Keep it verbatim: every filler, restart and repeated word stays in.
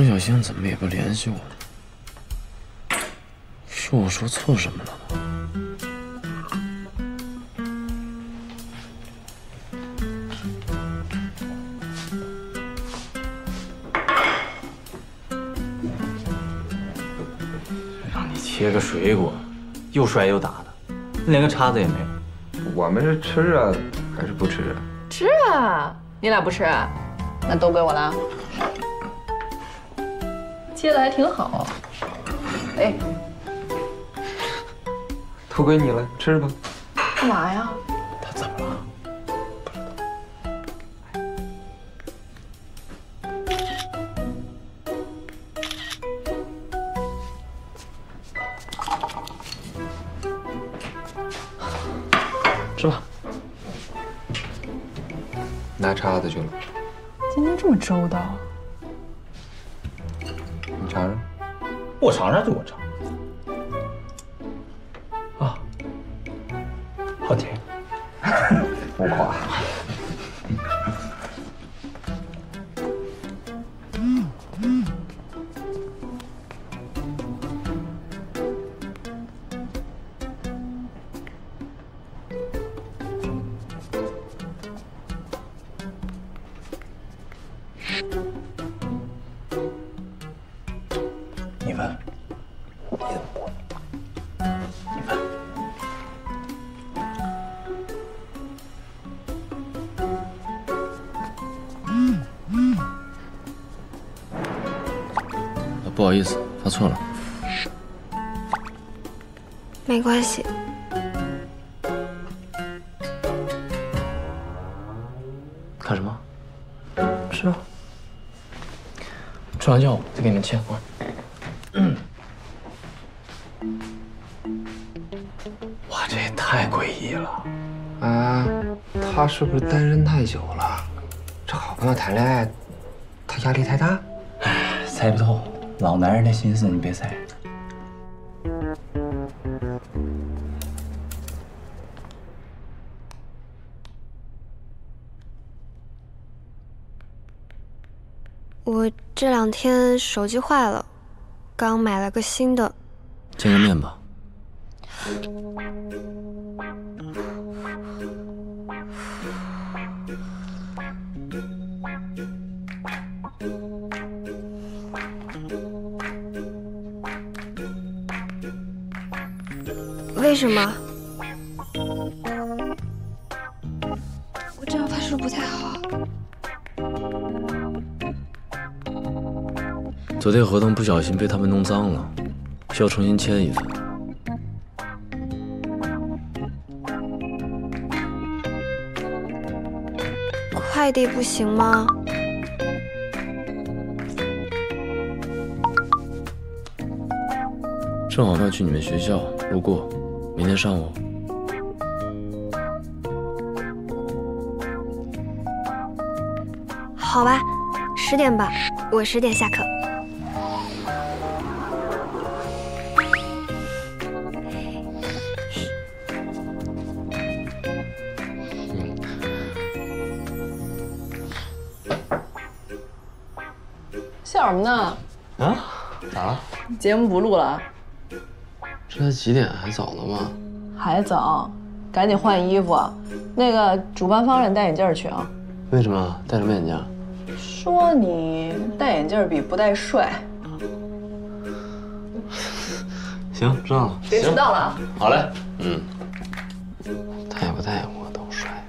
钟小星怎么也不联系我呢？是我说错什么了吗？让你切个水果，又摔又打的，连个叉子也没有。我们是吃啊，还是不吃啊？吃啊！你俩不吃啊？那都归我了。 接的还挺好，哎，都归你了，吃吧。干嘛呀？他怎么了？不知道。吃吧。拿叉子去了。今天这么周到。 尝尝，我尝尝就我尝。啊，好甜，不夸。嗯嗯。不好意思，发错了。没关系。看什么？吃啊。吃完药再给你们切，过来。哇，这也太诡异了。啊，他是不是单身太久了？这好朋友谈恋爱，他压力太大？哎，猜不透。 老男人的心思，你别猜。我这两天手机坏了，刚买了个新的。见个面吧。为什么？我这样发誓不太好。昨天合同不小心被他们弄脏了，需要重新签一份。快递不行吗？ 正好要去你们学校，路过，明天上午。好吧，十点吧，我十点下课。笑什么呢？啊？咋了？节目不录了？ 这几点还早了吗？还早，赶紧换衣服。那个主办方让你戴眼镜去啊。为什么戴什么眼镜？说你戴眼镜比不戴帅。行，知道了。别迟到了啊。好嘞，嗯。戴不戴我都帅。